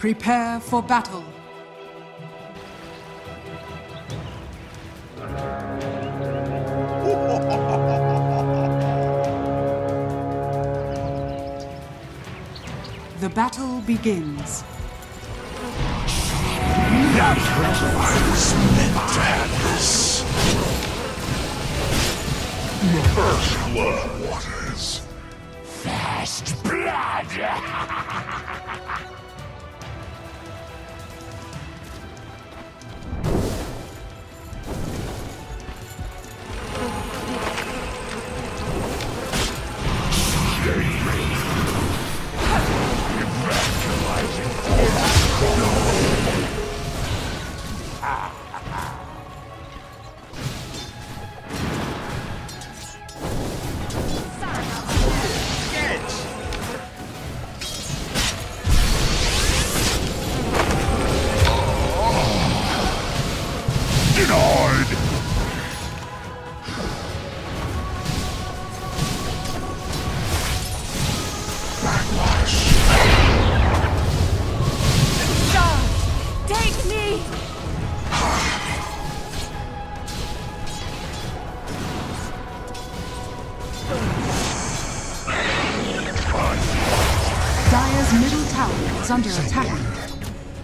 Prepare for battle. The battle begins. That was meant to have this. The first blood waters. First blood. Dire's middle tower is under attack.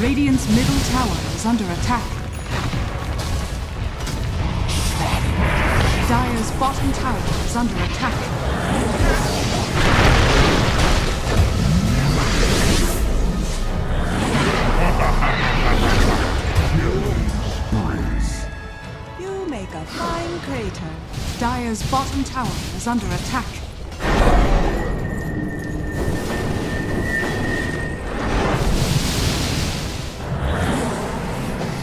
Radiant's middle tower is under attack. Dire's bottom tower is under attack. You make a fine crater. Dire's bottom tower is under attack.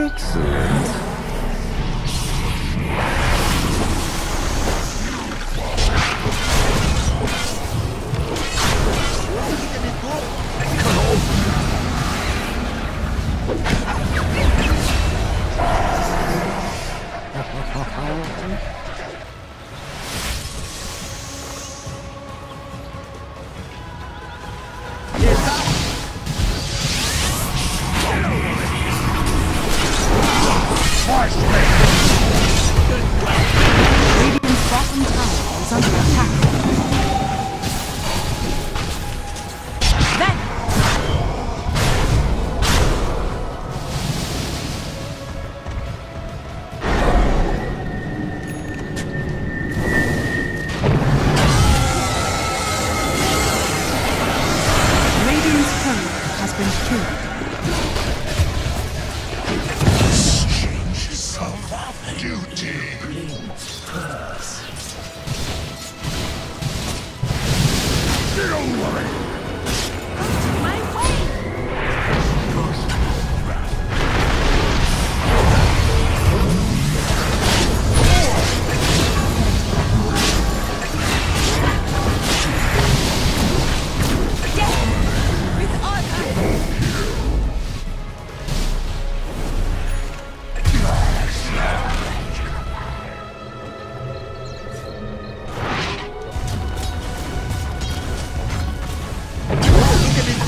Excellent.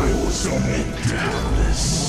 I was only careless.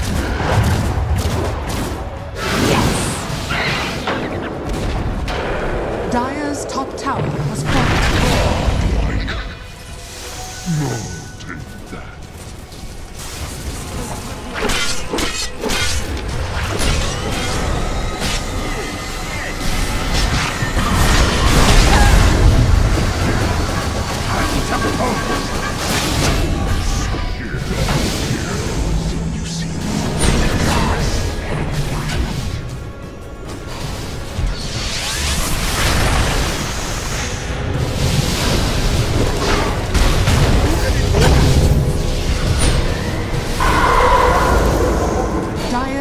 Yes! Dire's top tower has fallen. No, take that.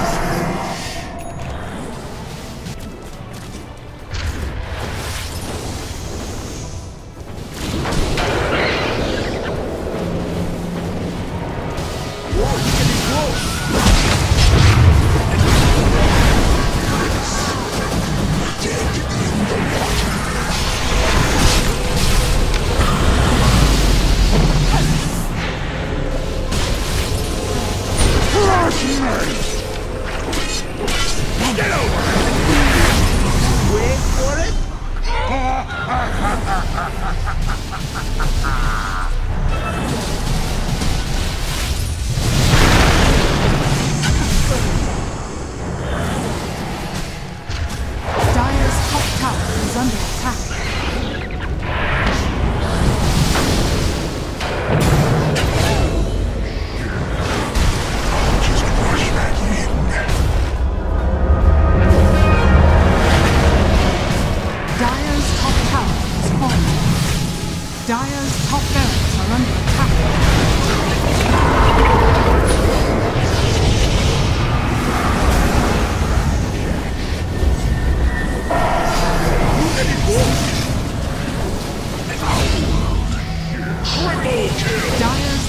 Dire's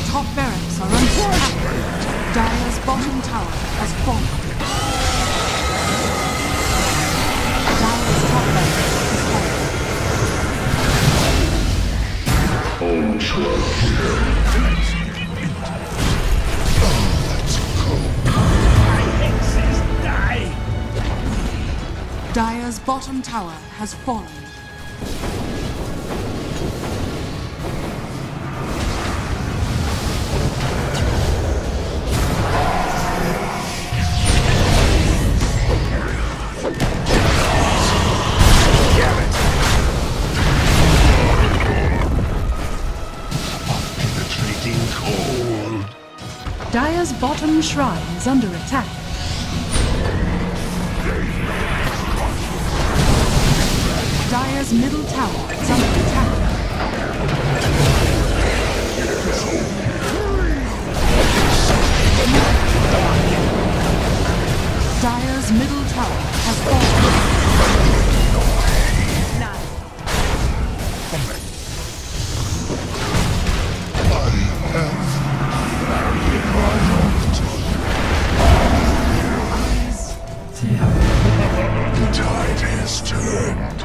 top barracks are under attack. Dire's top barracks are under attack. Dire's bottom tower has fallen. Dire's top barracks has fallen. Ultra here. Let's go. My hexes die. Dire's bottom tower has fallen. Dire's bottom shrine is under attack. Dire's middle tower is under attack. Dire's middle tower has fallen. The tide has turned.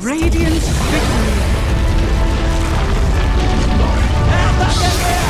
Radiant victory!